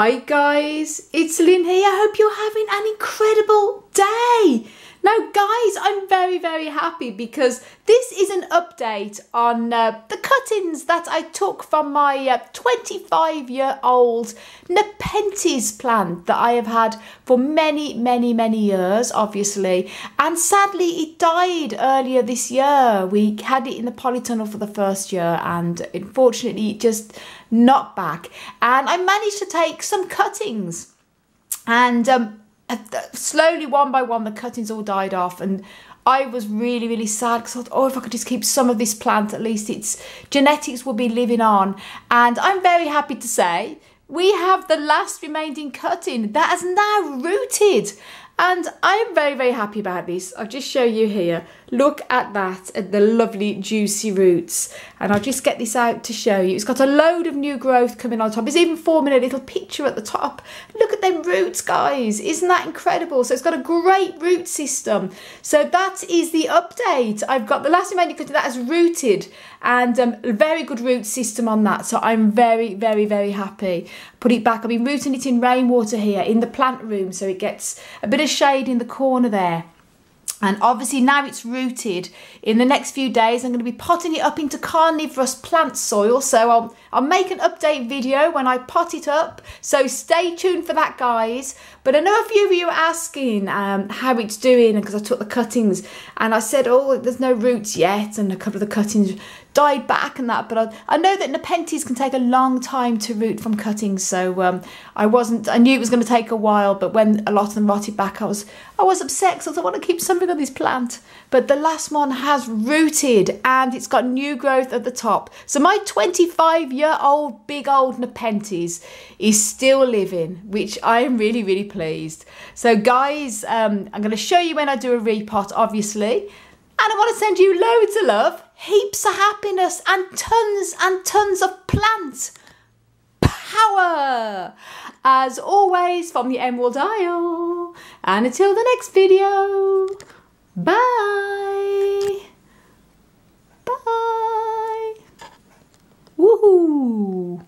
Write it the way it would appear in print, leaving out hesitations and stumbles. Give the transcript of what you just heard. Hi guys, it's Lynn here. I hope you're having an incredible day. Now guys, I'm very happy because this is an update on the cuttings that I took from my 25-year-old Nepenthes plant that I have had for many years, obviously. And sadly, it died earlier this year. We had it in the polytunnel for the first year and unfortunately it just knocked back. And I managed to take some cuttings and slowly, one by one, the cuttings all died off, and I was really sad because I thought, oh, if I could just keep some of this plant, at least its genetics will be living on. And I'm very happy to say we have the last remaining cutting that has now rooted, and I'm very happy about this. I'll just show you here. Look at that, at the lovely juicy roots. And I'll just get this out to show you. It's got a load of new growth coming on top. It's even forming a little picture at the top. Look at them roots, guys. Isn't that incredible? So it's got a great root system. So that is the update. I've got the last remaining cutting that has rooted, and a very good root system on that. So I'm very happy. Put it back. I've been rooting it in rainwater here in the plant room, so it gets a bit of shade in the corner there. And obviously now it's rooted, in the next few days I'm going to be potting it up into carnivorous plant soil, so I'll make an update video when I pot it up, so stay tuned for that, guys. But I know a few of you are asking how it's doing, because I took the cuttings and I said, oh, there's no roots yet, and a couple of the cuttings died back and that, but I know that Nepenthes can take a long time to root from cuttings, so I knew it was going to take a while, but when a lot of them rotted back, I was upset because I want to keep something on this plant. But the last one has rooted and it's got new growth at the top, so my 25-year-old big old Nepenthes is still living, which I am really pleased. So guys, I'm going to show you when I do a repot, obviously. And I want to send you loads of love, heaps of happiness, and tons of plant power. As always, from the Emerald Isle. And until the next video, bye. Bye. Woohoo.